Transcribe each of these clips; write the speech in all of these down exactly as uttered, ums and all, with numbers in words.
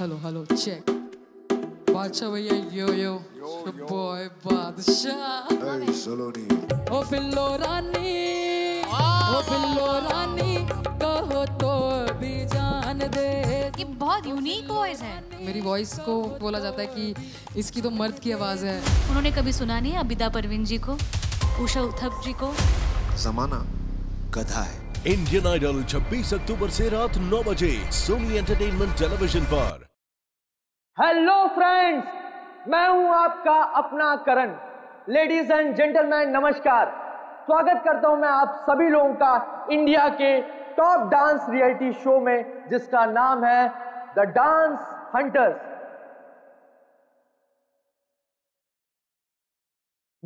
Hello hello check बादशाह भैया यो yo boy बादशाह ओ बिल्लो रानी ओ बिल्लो रानी कहो तो भी जान दे। ये बहुत यूनिक वॉइस है। मेरी वॉइस को बोला जाता है कि इसकी तो मर्द की आवाज है। उन्होंने कभी सुना नहीं अबिदा परवीन जी को, उषा उथप जी को। जमाना गधा है। इंडियन आइडल छब्बीस अक्टूबर से रात नौ बजे सोनी एंटरटेनमेंट टेलीविजन पर। हेलो फ्रेंड्स, मैं हूं आपका अपना करण। लेडीज एंड जेंटलमैन नमस्कार, स्वागत करता हूं मैं आप सभी लोगों का इंडिया के टॉप डांस रियलिटी शो में, जिसका नाम है द डांस हंटर्स।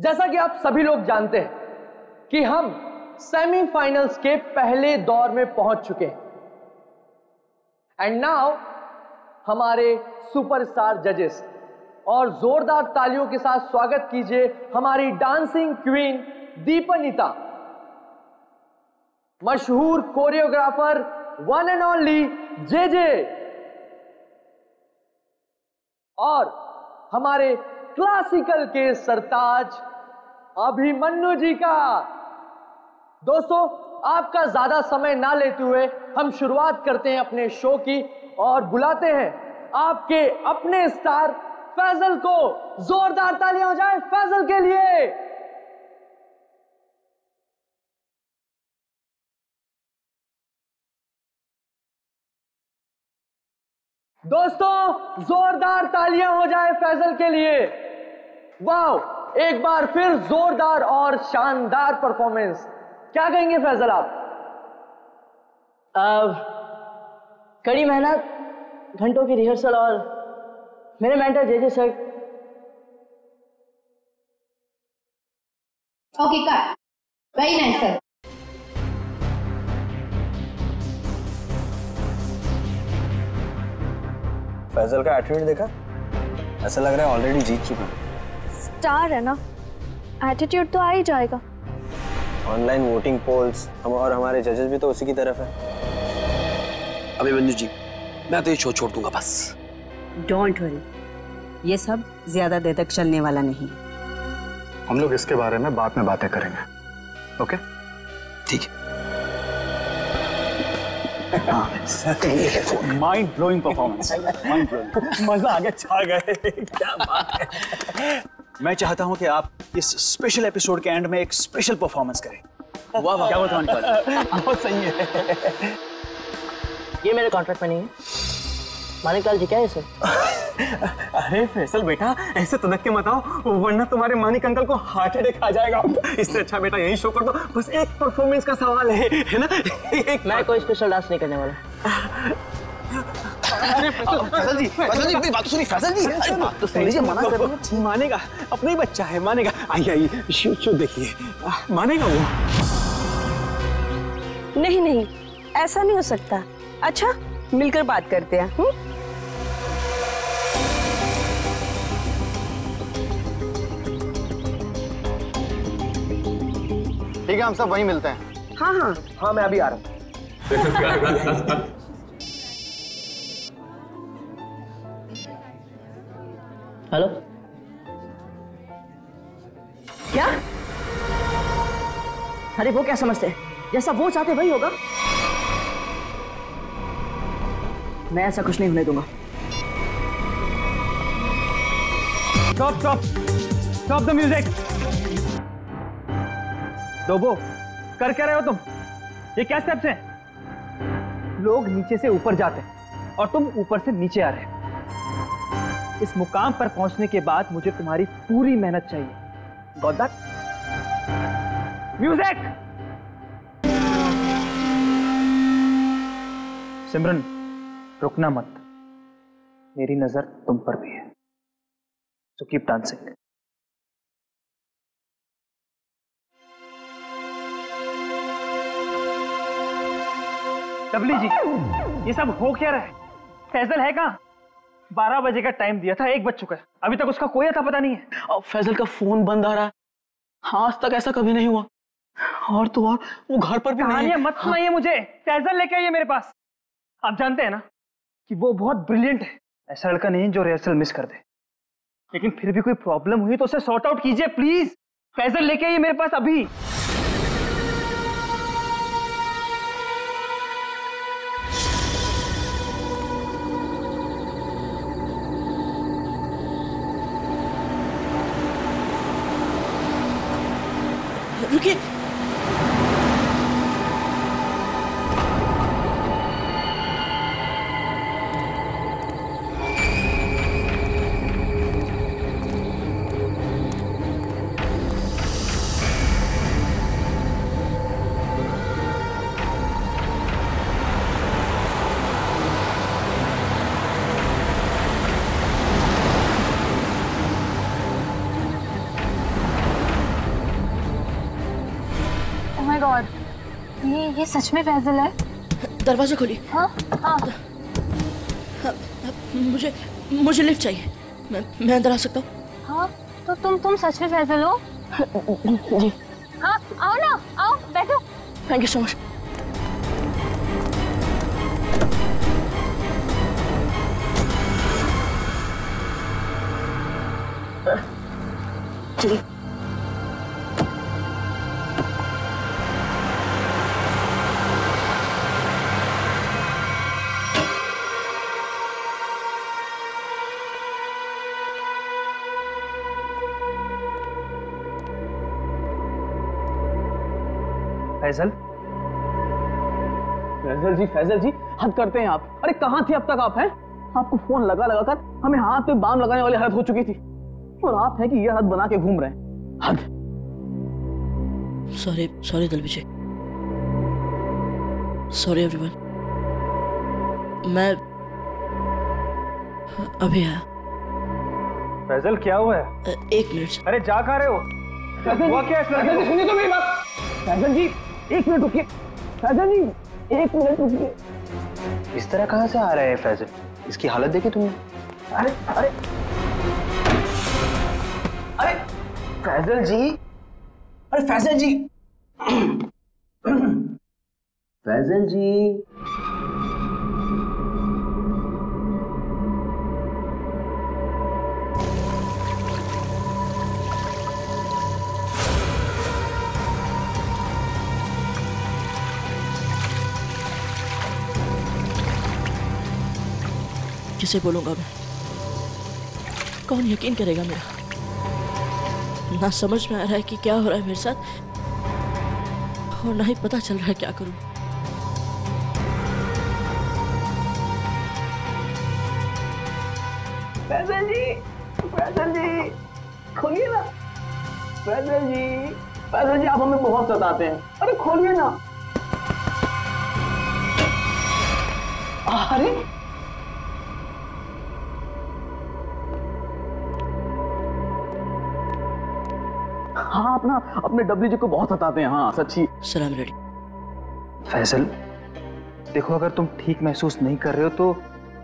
जैसा कि आप सभी लोग जानते हैं कि हम सेमीफाइनल्स के पहले दौर में पहुंच चुके हैं एंड नाउ हमारे सुपरस्टार जजेस, और जोरदार तालियों के साथ स्वागत कीजिए हमारी डांसिंग क्वीन दीपनिता, मशहूर choreographer one and only JJ, और हमारे क्लासिकल के सरताज अभिमन्यु जी का। दोस्तों, आपका ज्यादा समय ना लेते हुए हम शुरुआत करते हैं अपने शो की और बुलाते हैं आपके अपने स्टार फैजल को। जोरदार तालियां हो जाए फैजल के लिए। दोस्तों, जोरदार तालियां हो जाए फैजल के लिए। वाह, एक बार फिर जोरदार और शानदार परफॉर्मेंस। क्या कहेंगे फैजल आप? uh, कड़ी मेहनत, घंटों की रिहर्सल और मेरे mentor JJ sir. Okay cut, very nice sir. Faizal का एटीट्यूड देखा, ऐसा लग रहा है ऑलरेडी जीत चुका। स्टार है ना, एटीट्यूड तो आ ही जाएगा। ऑनलाइन वोटिंग पोल्स हम और हमारे जजेस भी तो उसी की तरफ है। अभिमन्यु जी, मैं तो ये शो छोड़ दूंगा बस। डोंट वरी, ये सब ज्यादा देर तक चलने वाला नहीं। हम लोग इसके बारे में बाद में बातें करेंगे। ओके, ठीक है। Mind blowing performance, mind blowing, मजा आगे छा गए। क्या बात है। मैं चाहता हूं कि आप इस स्पेशल एपिसोड के एंड में एक स्पेशल परफॉर्मेंस करें। वाह वाह, क्या बात है, बहुत सही है। ये मेरे कॉन्ट्रैक्ट में नहीं है। मानिकलाल जी क्या है सर? अरे फैसल बेटा, ऐसे तनक के मत आओ, वरना तुम्हारे मानिक अंकल को हार्ट अटैक आ जाएगा। इससे अच्छा बेटा यही शो कर दो, बस एक परफॉर्मेंस का सवाल है, है ना? एक मैं कोई स्पेशल डांस नहीं करने वाला। अरे फैसल जी, फैसल जी अपनी बात सुनिए। फैसल जी, अरे बात तो सुनिए, मना कर दो। जी मानेगा, अपना ही बच्चा है, मानेगा। आइए आइए, शो शो देखिए, मानेगा वो। नहीं नहीं, ऐसा नहीं हो सकता। अच्छा, मिलकर बात करते हैं। हुँ? ठीक है, हम सब वहीं मिलते हैं। हाँ हाँ हाँ, मैं अभी आ रहा हूँ। हेलो, क्या? अरे वो क्या समझते हैं, जैसा वो चाहते वही होगा। मैं ऐसा कुछ नहीं होने दूंगा। Stop stop stop the music. डोबो, कर क्या रहे हो तुम? ये क्या स्टेप्स हैं? लोग नीचे से ऊपर जाते हैं और तुम ऊपर से नीचे आ रहे हो। इस मुकाम पर पहुंचने के बाद मुझे तुम्हारी पूरी मेहनत चाहिए। Got that? म्यूजिक। सिमरन, रुकना मत, मेरी नजर तुम पर भी है। So keep dancing. Dabli ji, ये सब हो क्या रहा है? फैजल है कहाँ? बारह बजे का टाइम दिया था, एक बज चुका है, अभी तक उसका कोई अता पता नहीं है। और फैजल का फोन बंद आ रहा है। हाँ, आज तक ऐसा कभी नहीं हुआ। और तो और वो घर पर भी नहीं है। मत सुनाइए मुझे, फैजल लेके आइए मेरे पास। आप जानते हैं ना कि वो बहुत ब्रिलियंट है, ऐसा लड़का नहीं जो रिहर्सल मिस कर दे। लेकिन फिर भी कोई प्रॉब्लम हुई तो उसे सॉर्ट आउट कीजिए प्लीज। फैजल लेके आइए मेरे पास अभी। रुकिए, ये सच में फैजल है? दरवाजा खोलिए। हाँ हाँ मुझे मुझे लिफ्ट चाहिए। मैं मैं अंदर आ सकता हूँ? हाँ तो तुम तुम सच में फैजल हो? जी। हाँ आओ ना, आओ बैठो। Thank you so much. चलिए फैजल। फैजल जी, फैजल जी हद करते हैं आप। अरे कहाँ थे अब तक आप? हैं आपको फोन लगा लगा कर हमें हाथ पे बाम लगाने वाली हालत हो चुकी थी, और आप हैं कि यह हद बना के घूम रहे हैं। हद। Sorry sorry Dalvijay, sorry everyone, मैं अभी आया। फैजल क्या हुआ है? एक मिनट। अरे जा कहाँ रहे हो? हुआ क्या इस लड़के को? सुनिए तो मेरी बात। फैजल जी एक मिनट रुकिए। फैजल जी एक मिनट रुकिए। इस तरह कहाँ से आ रहा है फैजल? इसकी हालत देखी तुमने? अरे अरे अरे फैजल जी, अरे फैजल जी, फैजल जी, किसे बोलूंगा मैं? कौन यकीन करेगा मेरा? ना समझ में आ रहा है कि क्या हो रहा है मेरे साथ, और ना ही पता चल रहा है क्या करूं। फैजल जी, फैजल जी खोलिए ना। फैजल जी, फैजल जी आप हमें बहुत सताते हैं। अरे खोलिए ना। अरे हाँ अपना अपने डब्ल्यू जी को बहुत हताते हैं। हाँ सच्ची। सलाम रेडी। फैजल देखो, अगर तुम ठीक महसूस नहीं कर रहे हो तो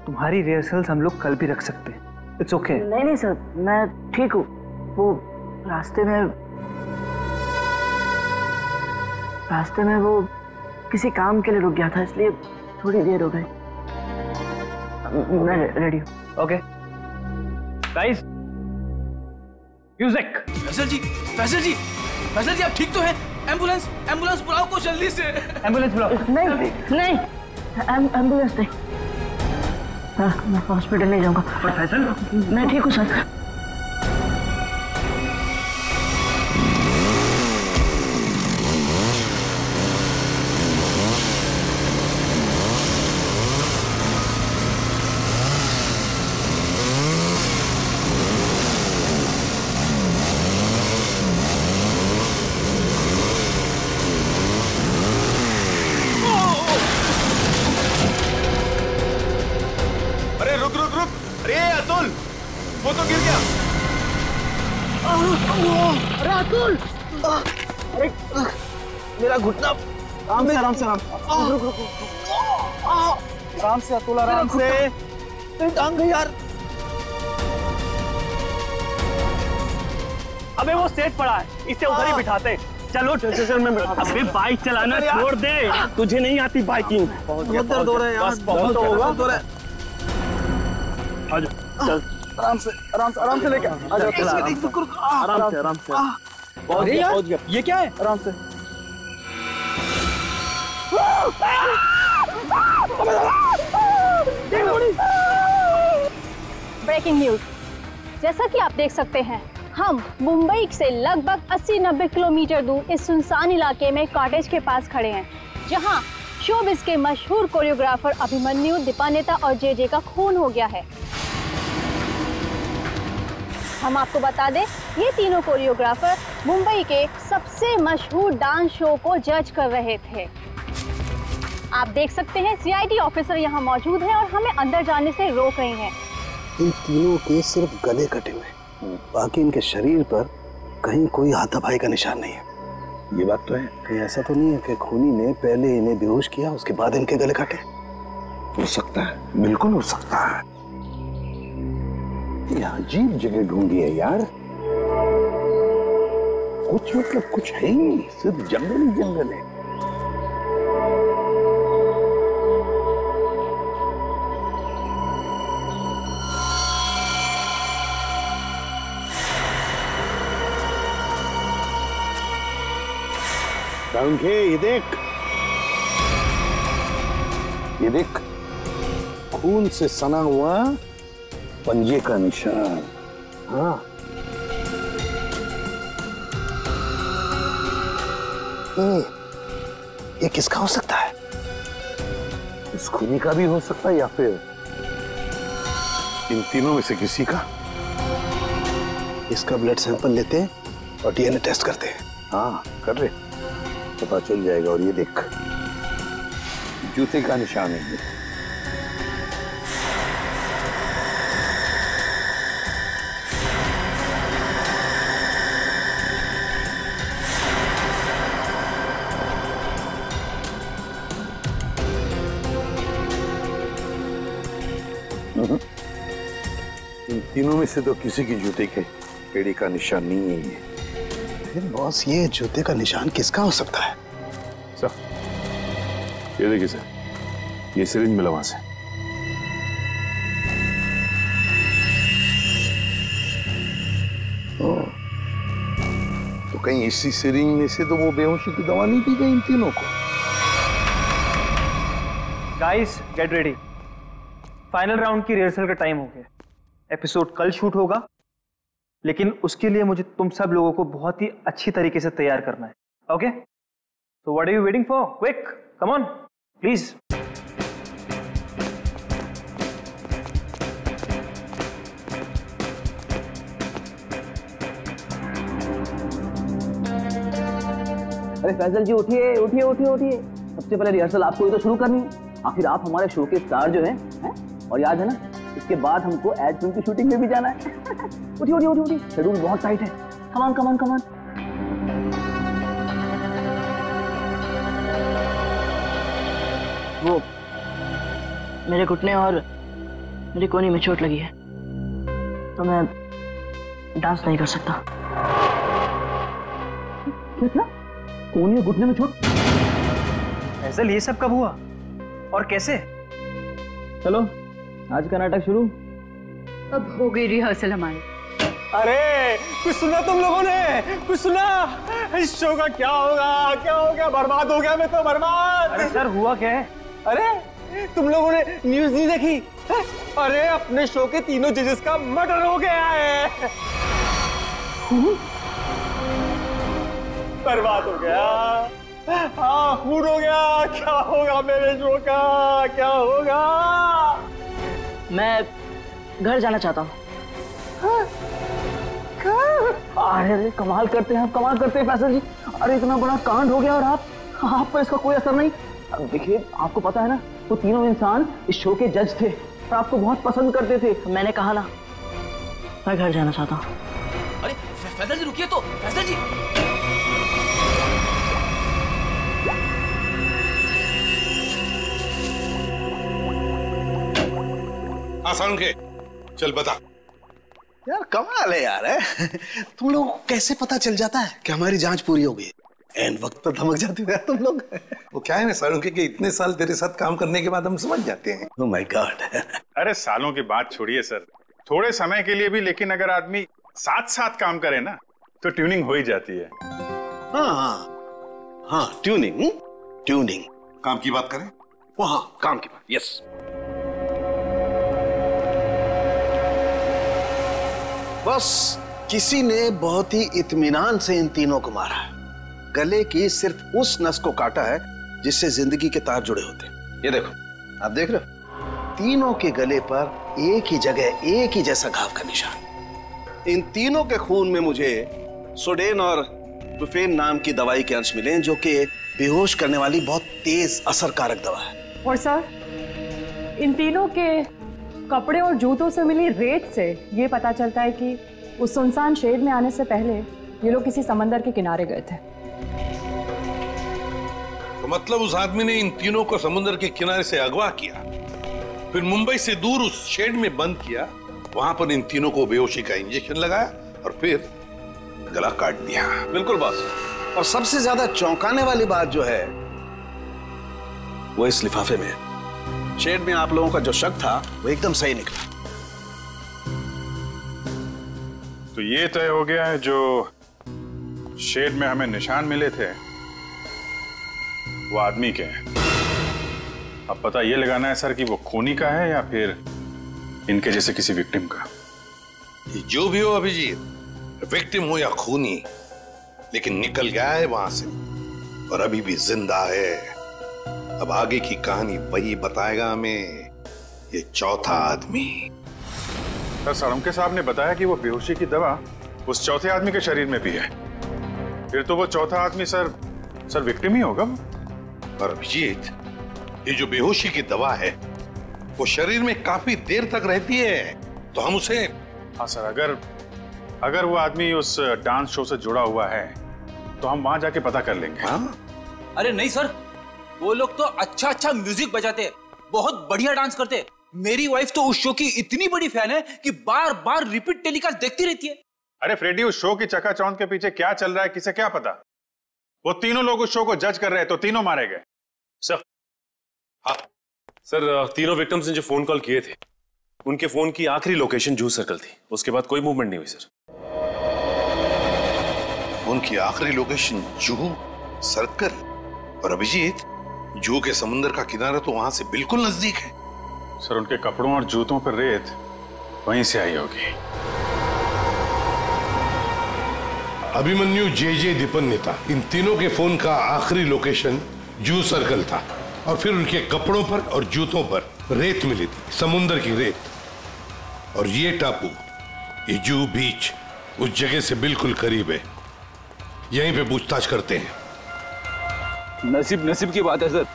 तुम्हारी रिहर्सल्स हम लोग कल भी रख सकते हैं। It's okay. नहीं नहीं सर, मैं ठीक हूँ। वो रास्ते में रास्ते में वो किसी काम के लिए रुक गया था, इसलिए थोड़ी देर हो गई। मैं रेडी हूँ। Okay guys music. Faizal ji, Faizal ji, Faizal ji आप ठीक तो हैं? एम्बुलेंस, एम्बुलेंस बुलाओ को जल्दी से। एम्बुलेंस बुलाओ। नहीं नहीं एम्बुलेंस नहीं, मैं हॉस्पिटल नहीं जाऊंगा। फैजल मैं ठीक हूँ सर। आराम से, आराम से, आराम रुक रुक आराम से अतुल, आराम से। टांग यार। अबे वो सेट पड़ा है, इसे उधर ही बिठाते। चलो स्टेशन में बिठाते। अबे बाइक चलाना छोड़ दे, तुझे नहीं आती बाइकिंग। बहुत दर्द हो रहा है यार, बहुत दर्द हो रहा है। आराम से आराम से आराम से लेके आराम से आराम से पहुंच गया पहुंच गया। ये क्या है? आराम से ब्रेकिंग न्यूज। जैसा कि आप देख सकते हैं, हम मुंबई से लगभग अस्सी नब्बे किलोमीटर दूर इस सुनसान इलाके में कॉटेज के पास खड़े हैं, जहां शोबिज़ के मशहूर कोरियोग्राफर अभिमन्यु, दीपानेता और जेजे का खून हो गया है। हम आपको बता दें, ये तीनों कोरियोग्राफर मुंबई के सबसे मशहूर डांस शो को जज कर रहे थे। आप देख सकते हैं सीआईडी ऑफिसर यहाँ मौजूद हैं और हमें अंदर जाने से रोक रहे हैं। इन तीनों के सिर्फ गले कटे हुए, बाकी इनके शरीर पर कहीं कोई हाथापाई का निशान नहीं है। ये बात तो है, कहीं ऐसा तो नहीं है कि खूनी ने पहले इन्हें बेहोश किया, उसके बाद इनके गले काटे? हो सकता है, बिल्कुल हो सकता है। अजीब जगह ढूंढी है यार, कुछ मतलब कुछ है ही नहीं, सिर्फ जंगल ही जंगल है। ये देख ये देख खून से सना हुआ पंजे का निशान। हाँ, ये, ये किसका हो सकता है? इस खूनी का भी हो सकता है या फिर इन तीनों में से किसी का। इसका ब्लड सैंपल लेते हैं और डीएनए टेस्ट करते हैं। हाँ कर रहे, पता चल जाएगा। और ये देख, जूते का निशान है। इन तीनों में से तो किसी की जूते के पेड़ी का निशान नहीं है। ये फिर बॉस, ये जूते का निशान किसका हो सकता है? सर ये देखिए सर, ये सिरिंज मिला वहां से। ओ, तो कहीं इसी सिरिंज में से तो वो बेहोशी की दवा नहीं दी गई इन तीनों को। Guys get ready, final round की रिहर्सल का टाइम हो गया। एपिसोड कल शूट होगा, लेकिन उसके लिए मुझे तुम सब लोगों को बहुत ही अच्छी तरीके से तैयार करना है। Okay, so what are you waiting for? Quick, come on please. अरे फैजल जी उठिए उठिए उठिए उठिए। सबसे पहले रिहर्सल आपको ही तो शुरू करनी है, आखिर आप हमारे शो के स्टार जो हैं, हैं? और याद है ना, इसके बाद हमको एड फिल्म की शूटिंग में भी जाना है। उठी उठी उठी उठी, शेड्यूल बहुत टाइट है। कमान कमान कमान। वो मेरे घुटने और मेरे कोहनी में चोट लगी है, तो मैं डांस नहीं कर सकता। क्या क्या? कोहनी और घुटने में चोट? ऐसा ये सब कब हुआ और कैसे? चलो आज का नाटक शुरू। अब हो गई रिहर्सल हमारी। अरे कुछ सुना तुम लोगों ने? कुछ सुना? इस शो का क्या होगा क्या होगा? बर्बाद हो गया मैं तो, बर्बाद। अरे सर हुआ क्या है? अरे तुम लोगों ने न्यूज नहीं देखी? अरे अपने शो के तीनों जजेस का मर्डर हो गया है। बर्बाद हो गया। हाँ खून हो गया। क्या होगा मेरे शो का? क्या होगा? मैं घर जाना चाहता हूँ। अरे अरे कमाल करते हैं आप, कमाल करते हैं फैसल जी। अरे इतना बड़ा कांड हो गया और आप आप पर इसका कोई असर नहीं। देखिए आपको पता है ना, वो तीनों इंसान इस शो के जज थे और आपको बहुत पसंद करते थे। मैंने कहा ना, मैं घर जाना चाहता हूँ। अरे फैसल जी रुकिए तो। फैसल जी आसान के चल बता यार। कमाल है यार है। तुम लोग कैसे पता चल जाता है कि हमारी जांच पूरी हो गई? एंड वक्त पर धमक जाते हो यार तुम लोग। वो क्या है ना सर उनके कि इतने साल तेरे साथ काम करने के बाद हम समझ जाते हैं। Oh my god. अरे सालों की बात छोड़िए सर, थोड़े समय के लिए भी लेकिन अगर आदमी साथ साथ काम करे ना तो ट्यूनिंग हो ही जाती है। हाँ हाँ ट्यूनिंग ट्यूनिंग काम की बात करें। ओ हाँ काम की बात। यस बस किसी ने बहुत ही इत्मीनान से इन तीनों को मारा है, गले की सिर्फ उस नस को काटा है जिससे जिंदगी के तार जुड़े होते हैं। ये देखो आप देख रहे हो तीनों के गले पर एक ही जगह एक ही जैसा घाव का निशान। इन तीनों के खून में मुझे सोडेन और बुफेन नाम की दवाई के अंश मिले जो कि बेहोश करने वाली बहुत तेज असर कारक दवा है। और सर इन तीनों के कपड़े और जूतों से मिली रेत से ये पता चलता है कि उस सुनसान शेड में आने से पहले ये लोग किसी समंदर के किनारे गए थे। तो मतलब उस आदमी ने इन तीनों को समुद्र के किनारे से अगवा किया, फिर मुंबई से दूर उस शेड में बंद किया, वहां पर इन तीनों को बेहोशी का इंजेक्शन लगाया और फिर गला काट दिया। बिल्कुल बस। और सबसे ज्यादा चौंकाने वाली बात जो है वो इस लिफाफे में है। शेड में आप लोगों का जो शक था वो एकदम सही निकला। तो ये तय हो गया है जो शेड में हमें निशान मिले थे वो आदमी के हैं। अब पता ये लगाना है सर कि वो खूनी का है या फिर इनके जैसे किसी विक्टिम का। जो भी हो अभिजीत, विक्टिम हो या खूनी, लेकिन निकल गया है वहां से और अभी भी जिंदा है। अब आगे की कहानी वही बताएगा हमें ये चौथा आदमी। सर सारमके साहब ने बताया कि वो बेहोशी की दवा उस चौथे आदमी के शरीर में भी है, फिर तो वो चौथा आदमी सर सर विक्टिम ही होगा। और अभिजीत ये जो बेहोशी की दवा है वो शरीर में काफी देर तक रहती है तो हम उसे। हाँ सर, अगर अगर वो आदमी उस डांस शो से जुड़ा हुआ है तो हम वहां जाके पता कर लेंगे। हाँ? अरे नहीं सर, वो लोग तो अच्छा अच्छा म्यूजिक बजाते, बहुत बढ़िया डांस करते। मेरी वाइफ तो उस शो की इतनी बड़ी फैन है कि बार बार रिपीट टेलीकास्ट देखती रहती है। अरे फ्रेडी, उस शो की चकाचौंध के पीछे क्या चल रहा है किसे क्या पता। वो तीनों लोग उस शो को जज कर रहे हैं तो तीनों मारे गए सर। हाँ सर, तीनों विक्टिम्स ने जो फोन कॉल किए थे उनके फोन की आखिरी लोकेशन जूह सर्कल थी, उसके बाद कोई मूवमेंट नहीं हुई सर। उनकी आखिरी लोकेशन जूह सर्कल? और अभिजीत, जूह के समुद्र का किनारा तो वहां से बिल्कुल नजदीक है सर। उनके कपड़ों और जूतों पर रेत वहीं से आई होगी। अभिमन्यु जे जे दीपन नेता, इन तीनों के फोन का आखिरी लोकेशन जूह सर्कल था और फिर उनके कपड़ों पर और जूतों पर रेत मिली थी, समुंदर की रेत। और ये टापू, ये जूह बीच उस जगह से बिल्कुल करीब है, यहीं पे पूछताछ करते हैं। नसीब नसीब की बात है सर,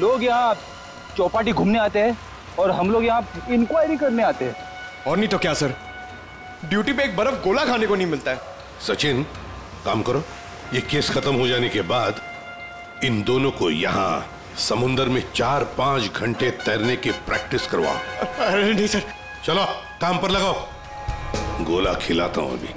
लोग यहाँ चौपाटी घूमने आते हैं और हम लोग यहाँ इंक्वायरी करने आते हैं। और नहीं तो क्या सर, ड्यूटी पे एक बर्फ गोला खाने को नहीं मिलता है। सचिन काम करो, ये केस खत्म हो जाने के बाद इन दोनों को यहाँ समुंदर में चार पांच घंटे तैरने की प्रैक्टिस करवाओ। अरे नहीं सर। चलो काम पर लगाओ, गोला खिलाता हूं अभी।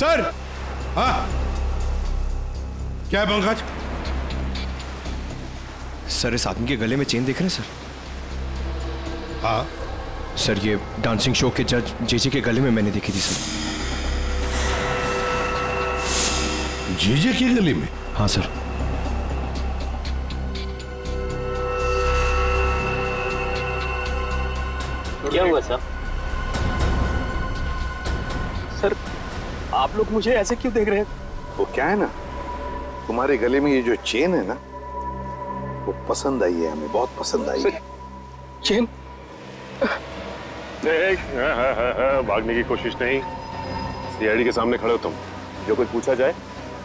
सर। हाँ क्या है पंकज? सर इस आदमी के गले में चेन देख रहे हैं सर। हाँ सर, ये डांसिंग शो के जज जेजे के गले में मैंने देखी थी सर। जेजे के गले में? हाँ सर। क्या हुआ सर? सर आप लोग मुझे ऐसे क्यों देख रहे हैं? वो क्या है ना, तुम्हारे गले में ये जो चेन है ना वो पसंद आई है हमें, बहुत पसंद आई है। चेन? भागने की कोशिश नहीं, सीआईडी के सामने खड़े हो तुम। जो कुछ पूछा जाए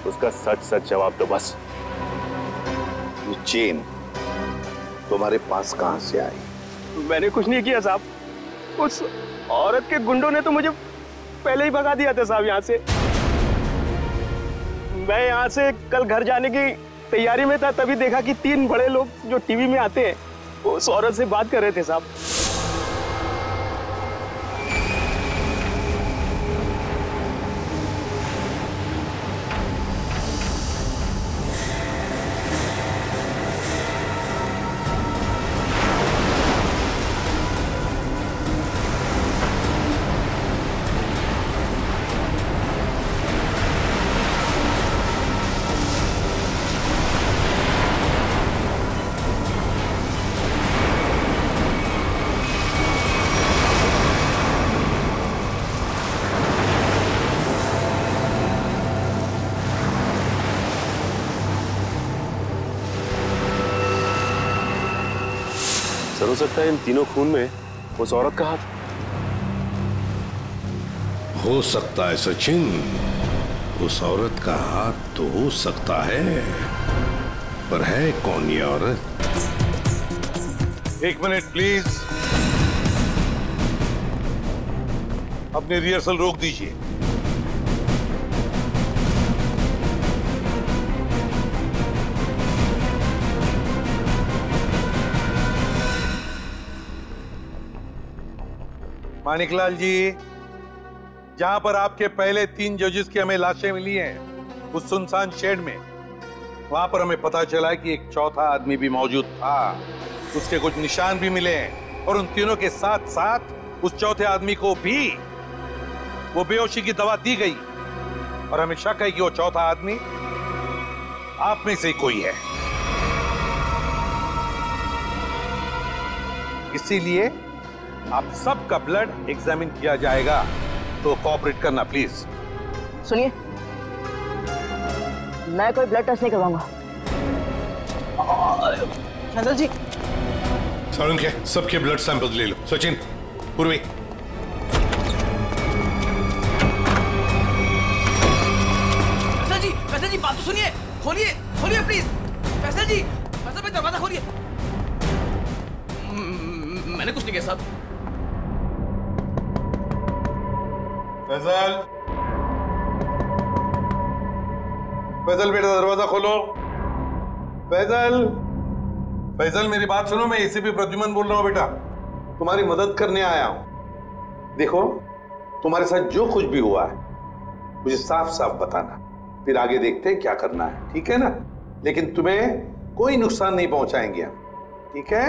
उसका सच सच जवाब दो बस। ये चेन तुम्हारे पास कहां से आई? मैंने कुछ नहीं किया साहब। उस औरत के गुंडों ने तो मुझे पहले ही भगा दिया था साहब यहाँ से। मैं यहाँ से कल घर जाने की तैयारी में था, तभी देखा कि तीन बड़े लोग जो टीवी में आते हैं वो उस औरत से बात कर रहे थे साहब। हो सकता है इन तीनों खून में उस औरत का हाथ हो सकता है। सचिन, उस औरत का हाथ तो हो सकता है, पर है कौन ये औरत? एक मिनट प्लीज, अपने रिहर्सल रोक दीजिए। माणिकलाल जी, जहां पर आपके पहले तीन जजेस की हमें लाशें मिली हैं, उस सुनसान शेड में, वहां पर हमें पता चला कि एक चौथा आदमी भी मौजूद था। उसके कुछ निशान भी मिले हैं और उन तीनों के साथ साथ उस चौथे आदमी को भी वो बेहोशी की दवा दी गई और हमें शक है कि वो चौथा आदमी आप में से कोई है। इसीलिए आप सब का ब्लड एग्जामिन किया जाएगा, तो कोऑपरेट करना प्लीज। सुनिए, मैं कोई ब्लड टेस्ट नहीं करवाऊंगा। चंदल जी, सारुण के सबके ब्लड सैंपल ले लो। सचिन, पूर्वी, फैसल जी, फैसल जी बात तो सुनिए, खोलिए, खोलिए प्लीज। फैसल जी, फैसल भाई दरवाजा खोलिए। मैंने कुछ नहीं किया साहब। फैजल, फैजल बेटा दरवाजा खोलो। फैजल, फैजल मेरी बात सुनो, मैं एसीपी प्रद्युमन बोल रहा हूँ बेटा, तुम्हारी मदद करने आया हूँ। देखो, तुम्हारे साथ जो कुछ भी हुआ है मुझे साफ साफ बताना, फिर आगे देखते हैं क्या करना है, ठीक है ना? लेकिन तुम्हें कोई नुकसान नहीं पहुंचाएंगे हम, ठीक है?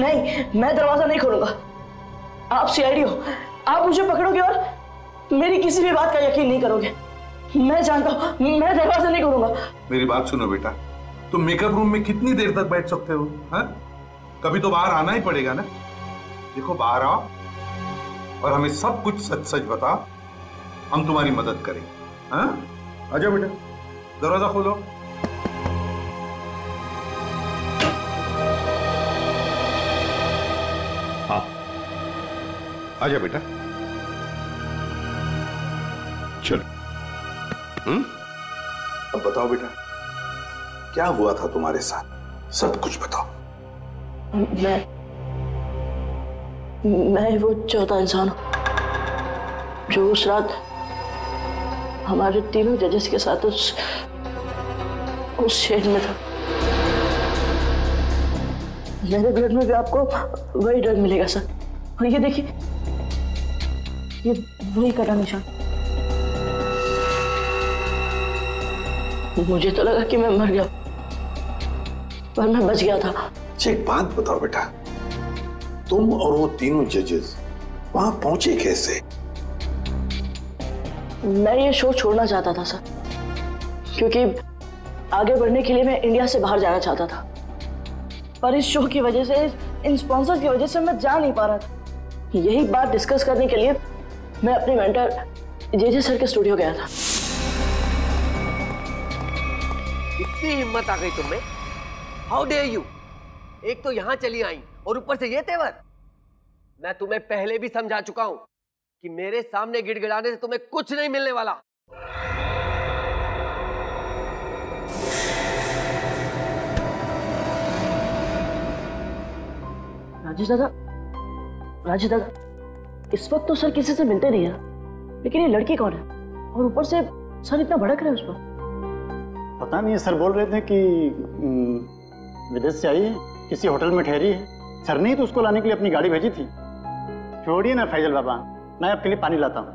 नहीं, मैं दरवाजा नहीं खोलूंगा। आप सीआईडी हो, आप मुझे पकड़ोगे और मेरी किसी भी बात का यकीन नहीं करोगे। मैं जानता हूँ, मैं दरवाजा नहीं खोलूंगा। मेरी बात सुनो बेटा, तुम मेकअप रूम में कितनी देर तक बैठ सकते हो? हा? कभी तो बाहर आना ही पड़ेगा ना। देखो, बाहर आओ और हमें सब कुछ सच सच बताओ, हम तुम्हारी मदद करेंगे। हाँ, आ जाओ बेटा, दरवाजा खोलो। आजा बेटा, चलो। हम्म, अब बताओ बेटा, क्या हुआ था तुम्हारे साथ? सब कुछ बताओ। मैं मैं वो चौथा इंसान हूं जो उस रात हमारे तीनों जजेस के साथ उस उस शेड में था। मेरे ब्लड में भी आपको वही ड्रग मिलेगा सर। और ये देखिए, ये वही कटा निशान। मुझे तो लगा कि मैं मर गया, पर मैं बच गया था। एक बात बताओ बेटा, तुम और वो तीनों जजेस वहां पहुंचे कैसे? मैं ये शो छोड़ना चाहता था सर, क्योंकि आगे बढ़ने के लिए मैं इंडिया से बाहर जाना चाहता था, पर इस शो की वजह से, इन स्पॉन्सर्स की वजह से मैं जा नहीं पा रहा था। यही बात डिस्कस करने के लिए मैं अपने मेंटर जेजे सर के स्टूडियो गया था। इतनी हिम्मत आ गई तुम्हें? How dare you! एक तो यहाँ चली आई और ऊपर से ये तेवर। मैं तुम्हें पहले भी समझा चुका हूं कि मेरे सामने गिड़गिड़ाने से तुम्हें कुछ नहीं मिलने वाला। राजेश दादा, राजेश दादा, इस वक्त तो सर किसी से मिलते नहीं है, लेकिन ये लड़की कौन है और ऊपर से सर इतना भड़क रहे हैं उस पर? पता नहीं, सर बोल रहे थे कि विदेश से आई है, किसी होटल में ठहरी है। सर ने तो उसको लाने के लिए अपनी गाड़ी भेजी थी। छोड़िए ना फैजल बाबा, मैं आपके लिए पानी लाता हूँ।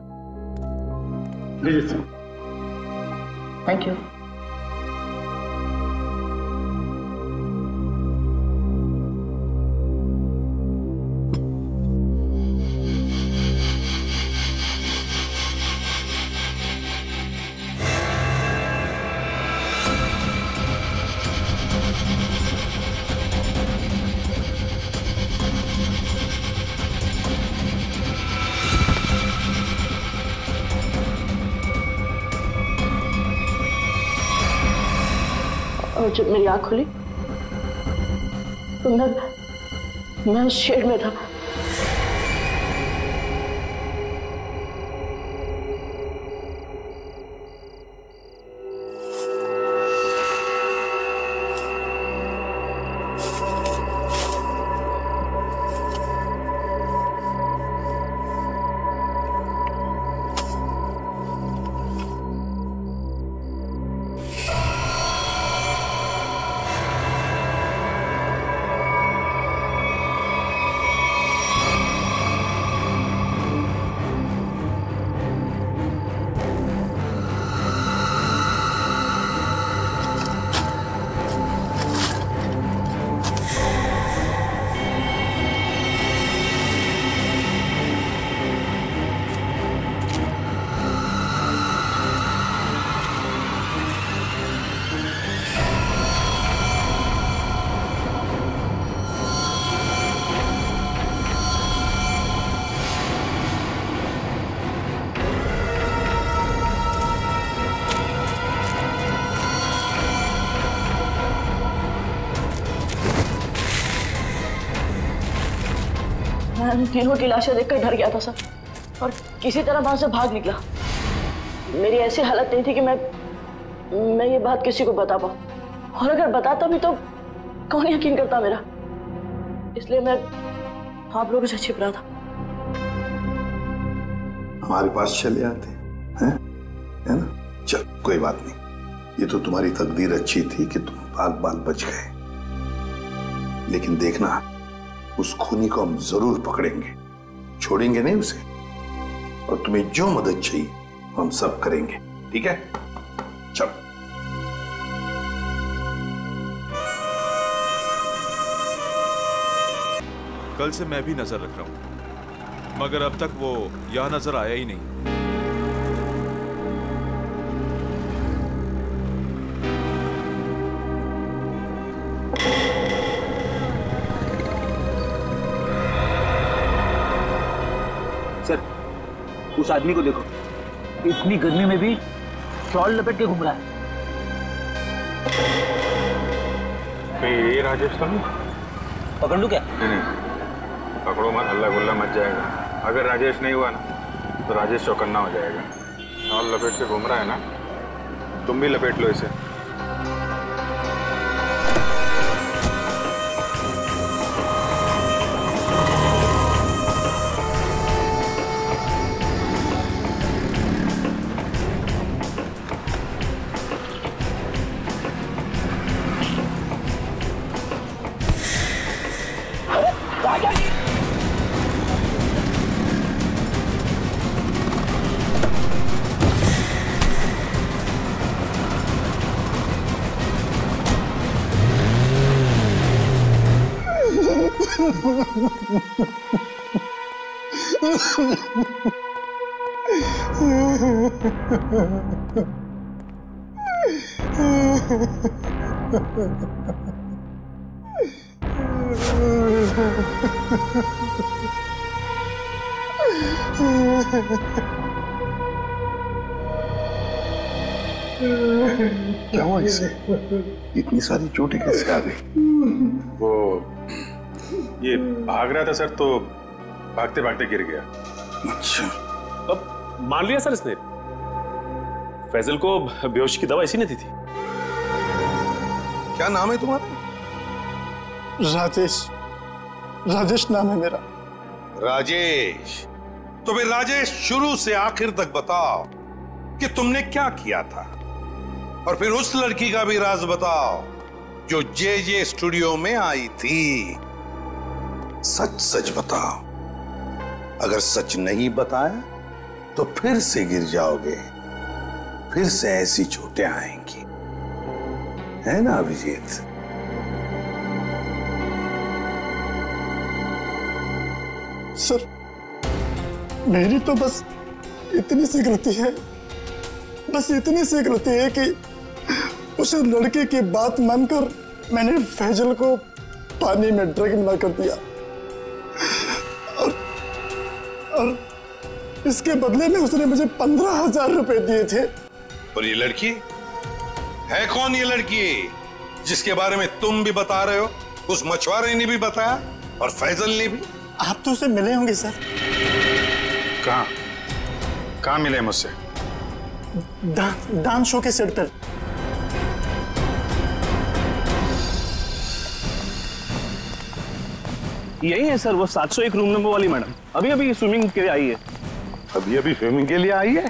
लीजिए सर। Thank you. जब मेरी आंख खुली तो मैं मैं उस शेड में था। तीनों की लाशें देखकर डर गया था सर, और किसी तरह वहां से भाग निकला। मेरी ऐसी हालत नहीं थी कि मैं मैं ये बात किसी को बता पाऊँ, और अगर बताता भी तो कौन यकीन करता मेरा। इसलिए मैं आप लोगों से छिप रहा था। हमारे पास चले आते हैं, है ना? चल कोई बात नहीं, ये तो तुम्हारी तकदीर अच्छी थी कि तुम बाल बाल बच गए, लेकिन देखना उस खूनी को हम जरूर पकड़ेंगे, छोड़ेंगे नहीं उसे। और तुम्हें जो मदद चाहिए हम सब करेंगे, ठीक है? चलो। कल से मैं भी नजर रख रहा हूं, मगर अब तक वो यहां नजर आया ही नहीं। उस आदमी को देखो, इतनी गर्मी में भी शॉल लपेट के घूम रहा है। ये राजेश पकड़ लूं क्या? नहीं नहीं, पकड़ो मत, हल्ला गुल्ला मच जाएगा। अगर राजेश नहीं हुआ ना तो राजेश चौकन्ना हो जाएगा। शॉल लपेट के घूम रहा है ना, तुम भी लपेट लो इसे। क्या हुआ इसे? इतनी सारी चोटें कैसे आ गई? वो ये भाग रहा था सर, तो भागते भागते गिर गया। अच्छा, अब मान लिया सर इसने। फैजल को बेहोशी की दवा इसी ने दी थी। क्या नाम है तुम्हारा? राजेश। राजेश नाम है मेरा। राजेश, तो फिर राजेश शुरू से आखिर तक बताओ कि तुमने क्या किया था, और फिर उस लड़की का भी राज बताओ जो जे जे स्टूडियो में आई थी। सच सच बताओ, अगर सच नहीं बताया तो फिर से गिर जाओगे, फिर से ऐसी चोटें आएंगी, है ना अभिजीत? सर, मेरी तो बस इतनी सी गलती है, बस इतनी सी गलती है कि उस लड़के की बात मानकर मैंने फैजल को पानी में ड्रग मिला कर दिया, और और इसके बदले में उसने मुझे पंद्रह हजार रुपए दिए थे। और ये लड़की है कौन? ये लड़की जिसके बारे में तुम भी बता रहे हो, उस मछुआरे ने भी बताया और फैजल ने भी। आप तो उसे मिले होंगे सर। कहाँ कहाँ मिले मुझसे? दा, दान शो के सेट पर। यही है सर वो सात सौ एक रूम नंबर वाली मैडम, अभी अभी स्विमिंग के लिए आई है। अभी अभी स्विमिंग के लिए आई है?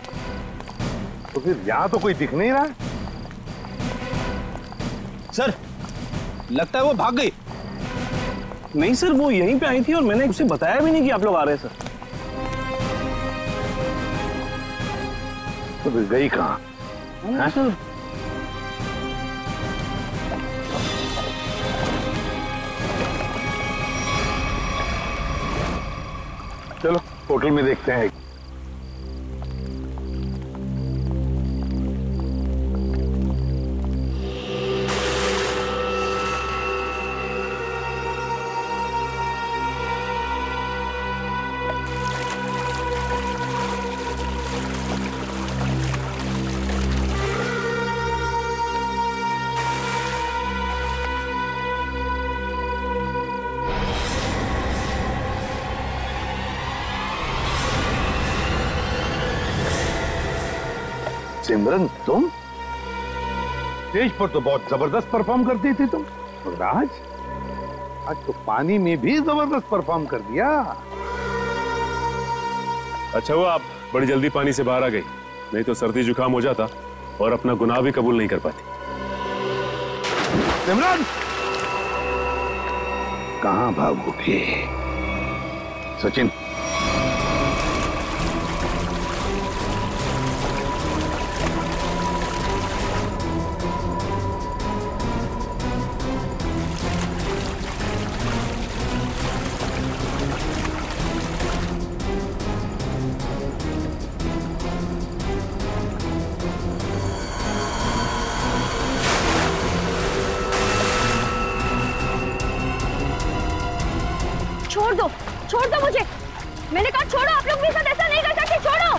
तो फिर यहाँ तो कोई दिख नहीं रहा है। सर, लगता है वो भाग गई। नहीं सर, वो यहीं पे आई थी और मैंने उसे बताया भी नहीं कि आप लोग आ रहे हैं सर। तो फिर गई कहाँ सर? चलो होटल में देखते हैं। सिमरन, तुम स्टेज पर तो बहुत जबरदस्त परफॉर्म करती थी तुम, और आज आज तो पानी में भी जबरदस्त परफॉर्म कर दिया। अच्छा हुआ आप बड़ी जल्दी पानी से बाहर आ गई, नहीं तो सर्दी जुकाम हो जाता और अपना गुनाह भी कबूल नहीं कर पाती। सिमरन, कहां भागोगे? सचिन, छोड़ दो, छोड़ दो मुझे। मैंने कहा छोड़ो, आप लोग मेरे साथ ऐसा नहीं कर सकते, छोड़ो।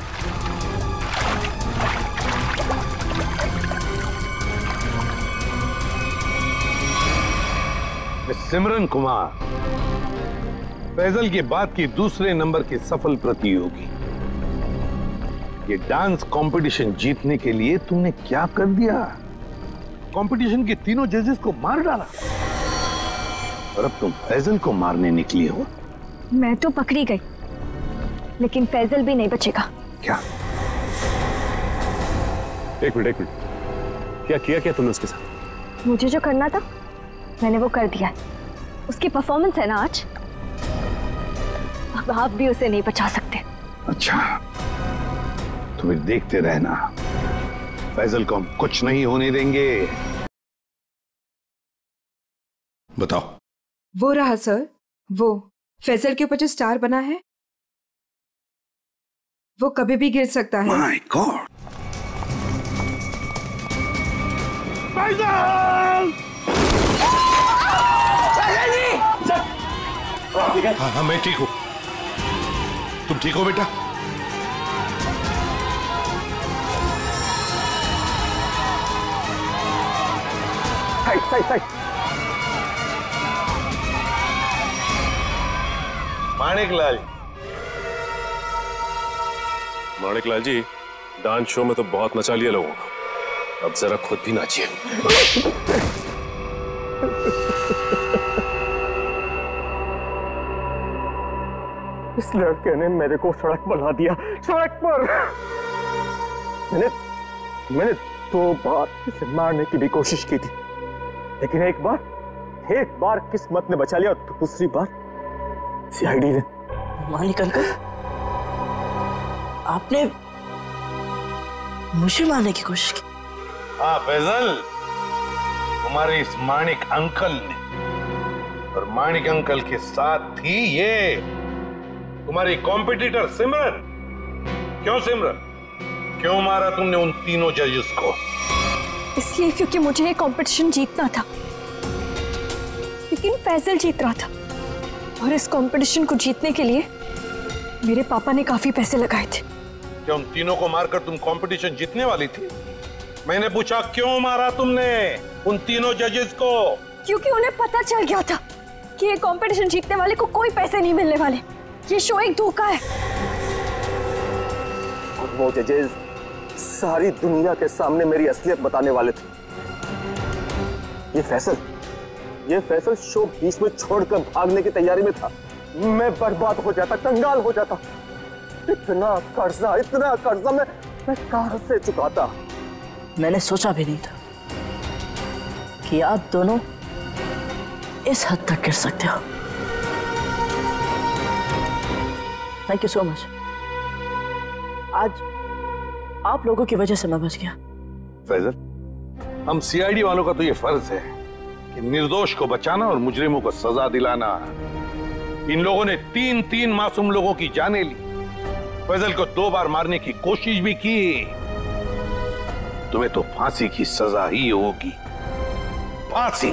सिमरन कुमार, फैजल के बाद की दूसरे नंबर की सफल प्रतियोगी, ये डांस कंपटीशन जीतने के लिए तुमने क्या कर दिया? कंपटीशन के तीनों जजेस को मार डाला, और अब तुम फैजल को मारने निकली हो। मैं तो पकड़ी गई, लेकिन फैजल भी नहीं बचेगा। क्या? एक मिनट, एक मिनट, क्या किया क्या तुमने उसके साथ? मुझे जो करना था मैंने वो कर दिया। उसकी परफॉर्मेंस है ना आज, अब आप भी उसे नहीं बचा सकते। अच्छा, तो फिर देखते रहना, फैजल को हम कुछ नहीं होने देंगे। बताओ। वो रहा सर, वो फैजल के ऊपर जो स्टार बना है, वो कभी भी गिर सकता है। My God! Faizal! Faizal ji! Sir, आप ठीक हैं? हाँ हाँ, मैं ठीक हूँ। तुम ठीक हो बेटा? Side side side. Maniklal, Maniklal ji, dance show में तो बहुत नचा लिया लोगों को, अब जरा खुद भी नाचिए। इस लड़के ने मेरे को सड़क बना दिया। सड़क पर मैंने मैंने दो बार इसे मारने की भी कोशिश की थी, लेकिन एक बार एक बार किस्मत ने बचा लिया, दूसरी बार सीआईडी ने। मालिक अंकल, आपने मुझे मारने की कोशिश की? हाँ फैजल, तुम्हारे इस माणिक अंकल ने और माणिक अंकल के साथ ही ये तुम्हारी कॉम्पिटिटर सिमरन। क्यों सिमरन, क्यों मारा तुमने उन तीनों जजेस को? इसलिए क्योंकि मुझे ये कंपटीशन जीतना था, लेकिन फैजल जीत रहा था और इस कंपटीशन को जीतने के लिए मेरे पापा ने काफी पैसे लगाए थे। क्या उन तीनों को मारकर तुम कंपटीशन जीतने वाली थी? मैंने पूछा क्यों मारा तुमने उन तीनों जजेस को? क्योंकि उन्हें पता चल गया था कि ये कंपटीशन जीतने वाले को कोई पैसे नहीं मिलने वाले। ये शो एक धोखा है। और वो जजेस सारी दुनिया के सामने मेरी असलियत बताने वाले थे। ये फैसल, ये फैसल शो बीच में छोड़कर भागने की तैयारी में था। मैं बर्बाद हो जाता, कंगाल हो जाता। इतना कर्जा, इतना कर्जा मैं मैं कहां से चुकाता? मैंने सोचा भी नहीं था कि आप दोनों इस हद तक गिर सकते हो। Thank you so much. आज आप लोगों की वजह से मैं बच गया। फैजल, हम सीआईडी वालों का तो ये फर्ज है कि निर्दोष को बचाना और मुजरिमों को सजा दिलाना। इन लोगों ने तीन तीन मासूम लोगों की जानें ली। फैजल को दो बार मारने की कोशिश भी की। तुम्हें तो फांसी की सजा ही होगी, फांसी।